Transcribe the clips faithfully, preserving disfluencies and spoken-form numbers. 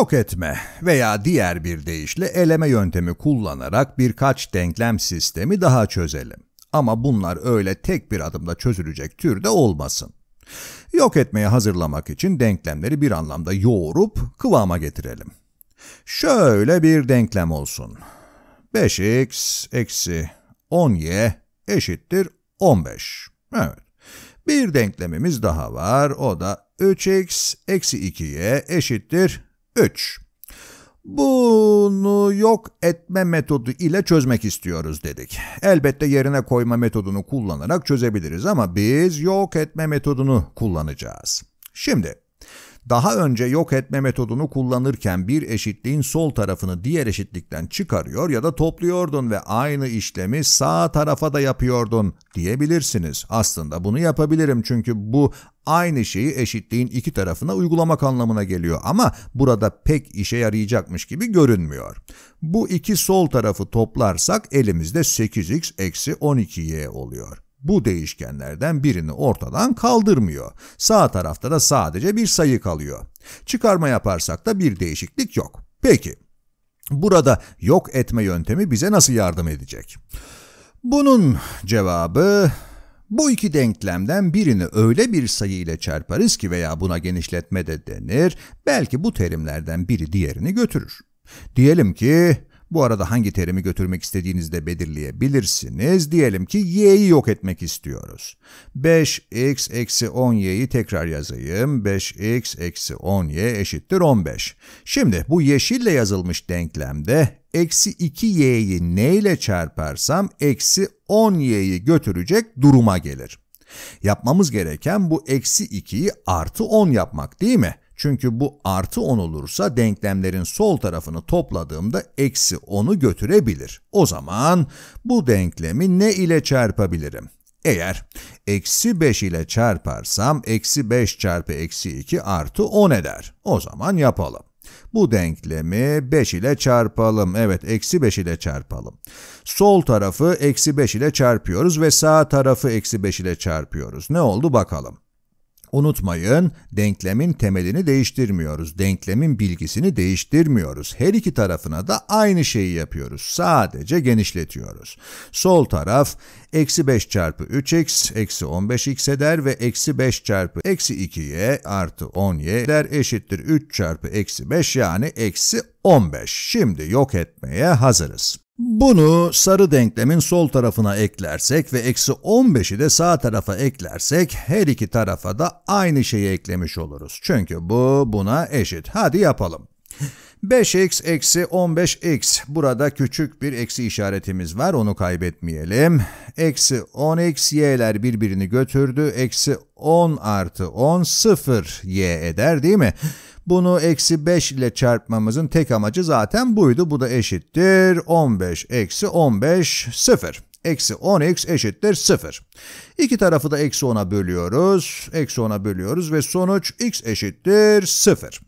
Yok etme veya diğer bir deyişle eleme yöntemi kullanarak birkaç denklem sistemi daha çözelim. Ama bunlar öyle tek bir adımda çözülecek türde olmasın. Yok etmeye hazırlamak için denklemleri bir anlamda yoğurup kıvama getirelim. Şöyle bir denklem olsun. beş x eksi on y eşittir on beş. Evet. Bir denklemimiz daha var. O da üç x eksi iki y eşittir üç. Bunu yok etme metodu ile çözmek istiyoruz dedik. Elbette yerine koyma metodunu kullanarak çözebiliriz ama biz yok etme metodunu kullanacağız. Şimdi, daha önce yok etme metodunu kullanırken bir eşitliğin sol tarafını diğer eşitlikten çıkarıyor ya da topluyordun ve aynı işlemi sağ tarafa da yapıyordun diyebilirsiniz. Aslında bunu yapabilirim çünkü bu aynı şeyi eşitliğin iki tarafına uygulamak anlamına geliyor ama burada pek işe yarayacakmış gibi görünmüyor. Bu iki sol tarafı toplarsak elimizde sekiz x eksi on iki y oluyor. Bu değişkenlerden birini ortadan kaldırmıyor. Sağ tarafta da sadece bir sayı kalıyor. Çıkarma yaparsak da bir değişiklik yok. Peki, burada yok etme yöntemi bize nasıl yardım edecek? Bunun cevabı, bu iki denklemden birini öyle bir sayı ile çarparız ki veya buna genişletme de denir, belki bu terimlerden biri diğerini götürür. Diyelim ki, bu arada hangi terimi götürmek istediğinizi de belirleyebilirsiniz. Diyelim ki y'yi yok etmek istiyoruz. beş x eksi on y'yi tekrar yazayım. beş x eksi on y eşittir on beş. Şimdi bu yeşille yazılmış denklemde eksi iki y'yi neyle çarparsam eksi on y'yi götürecek duruma gelir. Yapmamız gereken bu eksi ikiyi artı on yapmak değil mi? Çünkü bu artı on olursa denklemlerin sol tarafını topladığımda eksi onu götürebilir. O zaman bu denklemi ne ile çarpabilirim? Eğer eksi beş ile çarparsam eksi beş çarpı eksi iki artı on eder. O zaman yapalım. Bu denklemi beş ile çarpalım. Evet, eksi beş ile çarpalım. Sol tarafı eksi beş ile çarpıyoruz ve sağ tarafı eksi beş ile çarpıyoruz. Ne oldu bakalım? Unutmayın, denklemin temelini değiştirmiyoruz, denklemin bilgisini değiştirmiyoruz. Her iki tarafına da aynı şeyi yapıyoruz, sadece genişletiyoruz. Sol taraf eksi beş çarpı üç x eksi on beş x eder ve eksi beş çarpı eksi iki y artı on y eder eşittir üç çarpı eksi beş yani eksi on beş. Şimdi yok etmeye hazırız. Bunu sarı denklemin sol tarafına eklersek ve eksi on beşi de sağ tarafa eklersek her iki tarafa da aynı şeyi eklemiş oluruz. Çünkü bu buna eşit. Hadi yapalım. beş x eksi on beş x. Burada küçük bir eksi işaretimiz var. Onu kaybetmeyelim. eksi on x y'ler birbirini götürdü. eksi on artı on sıfır y eder değil mi? Bunu eksi beş ile çarpmamızın tek amacı zaten buydu. Bu da eşittir. on beş eksi on beş sıfır. eksi on x eşittir sıfır. İki tarafı da eksi ona bölüyoruz. eksi ona bölüyoruz ve sonuç x eşittir sıfır.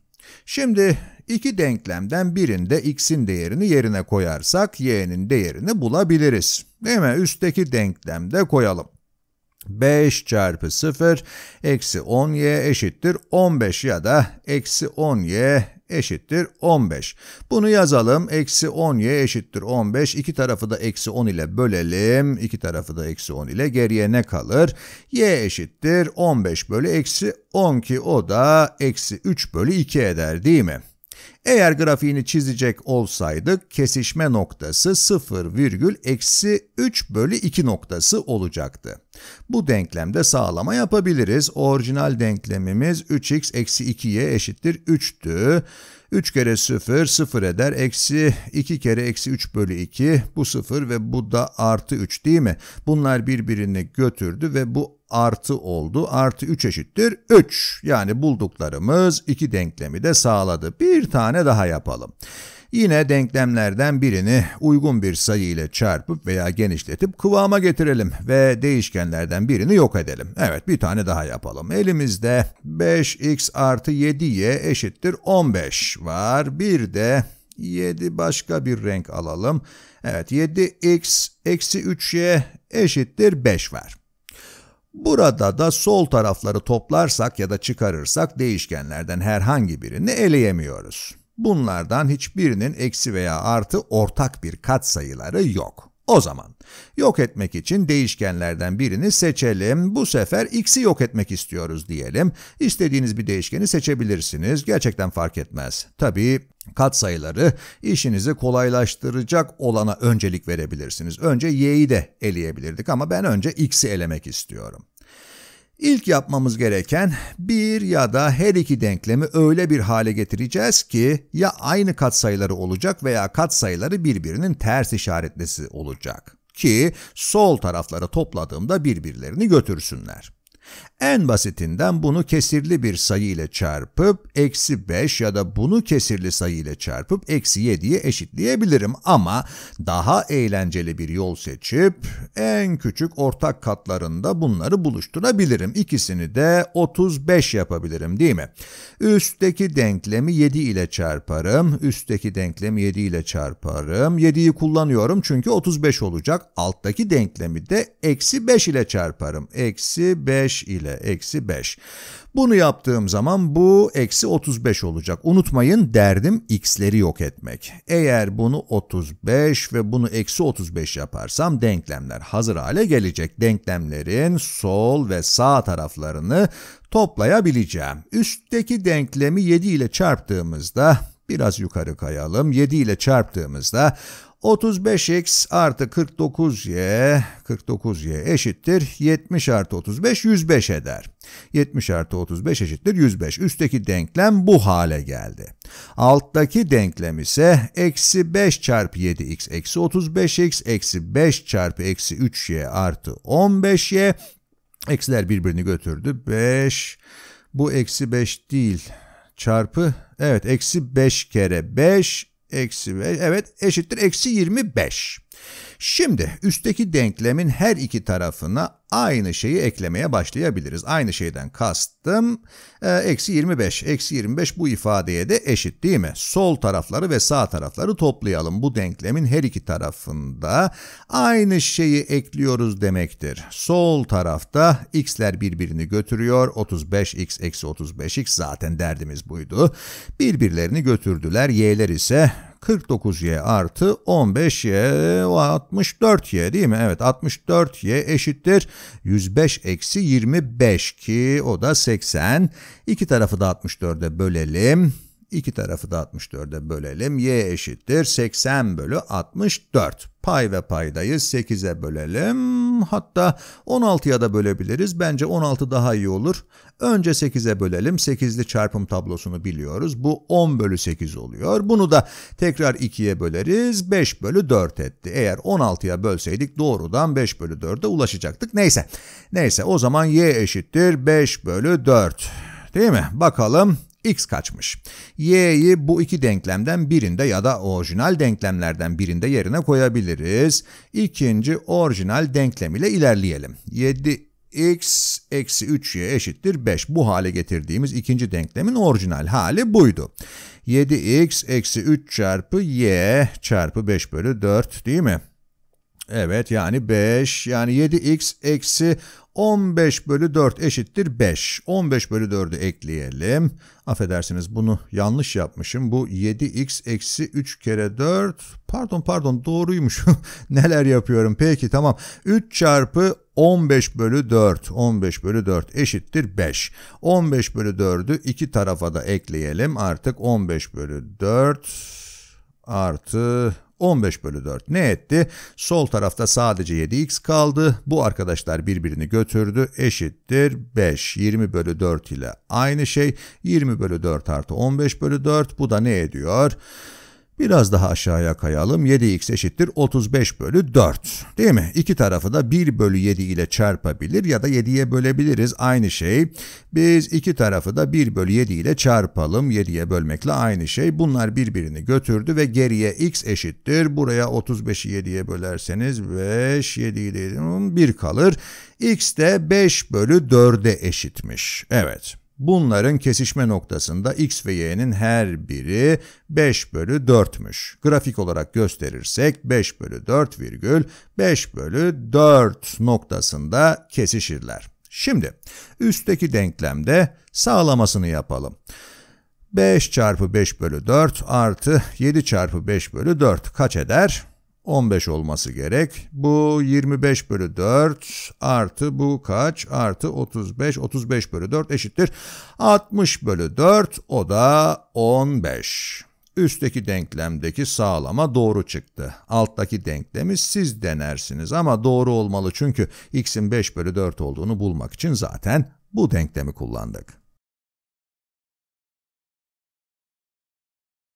Şimdi iki denklemden birinde x'in değerini yerine koyarsak y'nin değerini bulabiliriz. Değil mi? Üstteki denklemde koyalım. beş çarpı sıfır eksi on y eşittir on beş ya da eksi on y eşittir on beş. Bunu yazalım. eksi on y eşittir on beş. İki tarafı da eksi on ile bölelim. İki tarafı da eksi on ile geriye ne kalır? Y eşittir on beş bölü eksi on ki o da eksi üç bölü iki eder değil mi? Eğer grafiğini çizecek olsaydık kesişme noktası sıfır virgül eksi üç bölü iki noktası olacaktı. Bu denklemde sağlama yapabiliriz. Orijinal denklemimiz üç x eksi iki y eşittir üçtü. üç kere sıfır sıfır eder. eksi iki kere eksi üç bölü iki bu sıfır ve bu da artı üç değil mi? Bunlar birbirini götürdü ve bu artı oldu. artı üç eşittir üç. Yani bulduklarımız iki denklemi de sağladı. Bir tane daha yapalım. Yine denklemlerden birini uygun bir sayı ile çarpıp veya genişletip kıvama getirelim ve değişkenlerden birini yok edelim. Evet, bir tane daha yapalım. Elimizde beş x artı yedi y eşittir on beş var. Bir de yedi başka bir renk alalım. Evet, yedi x eksi üç y eşittir beş var. Burada da sol tarafları toplarsak ya da çıkarırsak değişkenlerden herhangi birini eleyemiyoruz. Bunlardan hiçbirinin eksi veya artı ortak bir katsayıları yok. O zaman yok etmek için değişkenlerden birini seçelim. Bu sefer x'i yok etmek istiyoruz diyelim. İstediğiniz bir değişkeni seçebilirsiniz. Gerçekten fark etmez. Tabii katsayıları işinizi kolaylaştıracak olana öncelik verebilirsiniz. Önce y'yi de eleyebilirdik ama ben önce x'i elemek istiyorum. İlk yapmamız gereken bir ya da her iki denklemi öyle bir hale getireceğiz ki ya aynı katsayıları olacak veya katsayıları birbirinin ters işaretlisi olacak ki sol tarafları topladığımda birbirlerini götürsünler. En basitinden bunu kesirli bir sayı ile çarpıp eksi beş ya da bunu kesirli sayı ile çarpıp eksi yediye eşitleyebilirim ama daha eğlenceli bir yol seçip en küçük ortak katlarında bunları buluşturabilirim. İkisini de otuz beş yapabilirim, değil mi? Üstteki denklemi yedi ile çarparım. Üstteki denklemi yedi ile çarparım. yediyi kullanıyorum çünkü otuz beş olacak. Alttaki denklemi de eksi beş ile çarparım. Eksi beş ile eksi beş. Bunu yaptığım zaman bu eksi otuz beş olacak. Unutmayın, derdim x'leri yok etmek. Eğer bunu otuz beş ve bunu eksi otuz beş yaparsam denklemler hazır hale gelecek. Denklemlerin sol ve sağ taraflarını toplayabileceğim. Üstteki denklemi yedi ile çarptığımızda, biraz yukarı kayalım, yedi ile çarptığımızda otuz beş x artı kırk dokuz y, kırk dokuz y eşittir yetmiş artı otuz beş, yüz beş eder. yetmiş artı otuz beş eşittir yüz beş. Üstteki denklem bu hale geldi. Alttaki denklem ise eksi beş çarpı yedi x eksi otuz beş x eksi beş çarpı eksi üç y artı on beş y. Eksiler birbirini götürdü. beş, bu eksi beş değil, çarpı, evet, eksi beş kere beş. Eksi beş, evet, eşittir eksi yirmi beş. Şimdi üstteki denklemin her iki tarafına aynı şeyi eklemeye başlayabiliriz. Aynı şeyden kastım eksi yirmi beş. Eksi yirmi beş bu ifadeye de eşit, değil mi? Sol tarafları ve sağ tarafları toplayalım. Bu denklemin her iki tarafında aynı şeyi ekliyoruz demektir. Sol tarafta x'ler birbirini götürüyor. otuz beş x eksi otuz beş x, zaten derdimiz buydu. Birbirlerini götürdüler. Y'ler ise kırk dokuz y artı on beş y, altmış dört y, değil mi? Evet, altmış dört y eşittir yüz beş eksi yirmi beş ki o da seksen. İki tarafı da altmış dörde bölelim. İki tarafı da altmış dörde bölelim. Y eşittir seksen bölü altmış dört. Pay ve paydayı sekize bölelim. Hatta on altıya da bölebiliriz. Bence on altı daha iyi olur. Önce sekize bölelim. sekizli çarpım tablosunu biliyoruz. Bu on bölü sekiz oluyor. Bunu da tekrar ikiye böleriz. beş bölü dört etti. Eğer on altıya bölseydik doğrudan beş bölü dörde ulaşacaktık. Neyse. Neyse, o zaman y eşittir beş bölü dört. Değil mi? Bakalım. X kaçmış? Y'yi bu iki denklemden birinde ya da orijinal denklemlerden birinde yerine koyabiliriz. İkinci orijinal denklem ile ilerleyelim. yedi x eksi üç y eşittir beş. Bu hale getirdiğimiz ikinci denklemin orijinal hali buydu. yedi x eksi üç çarpı y çarpı beş bölü dört, değil mi? Evet, yani beş, yani yedi x eksi on beş bölü dört eşittir beş. on beş bölü dördü ekleyelim. Affedersiniz, bunu yanlış yapmışım. Bu yedi x eksi üç kere dört. Pardon pardon, doğruymuş. Neler yapıyorum? Peki, tamam. üç çarpı on beş bölü dört. on beş bölü dört eşittir beş. on beş bölü dördü iki tarafa da ekleyelim. Artık on beş bölü dört artı on beş bölü dört ne etti? Sol tarafta sadece yedi x kaldı. Bu arkadaşlar birbirini götürdü. Eşittir beş. yirmi bölü dört ile aynı şey. yirmi bölü dört artı on beş bölü dört. Bu da ne ediyor? Biraz daha aşağıya kayalım. yedi x eşittir otuz beş bölü dört. Değil mi? İki tarafı da bir bölü yedi ile çarpabilir ya da yediye bölebiliriz. Aynı şey. Biz iki tarafı da bir bölü yedi ile çarpalım. yediye bölmekle aynı şey. Bunlar birbirini götürdü ve geriye x eşittir. Buraya otuz beşi yediye bölerseniz beş, yediyi de bir kalır. X de beş bölü dörde eşitmiş. Evet. Bunların kesişme noktasında x ve y'nin her biri beş bölü dörtmüş. Grafik olarak gösterirsek beş bölü dört virgül beş bölü dört noktasında kesişirler. Şimdi üstteki denklemde sağlamasını yapalım. beş çarpı beş bölü dört artı yedi çarpı beş bölü dört kaç eder? on beş olması gerek. Bu yirmi beş bölü dört artı bu kaç? Artı otuz beş. otuz beş bölü dört eşittir altmış bölü dört, o da on beş. Üstteki denklemdeki sağlama doğru çıktı. Alttaki denklemi siz denersiniz ama doğru olmalı çünkü x'in beş bölü dört olduğunu bulmak için zaten bu denklemi kullandık.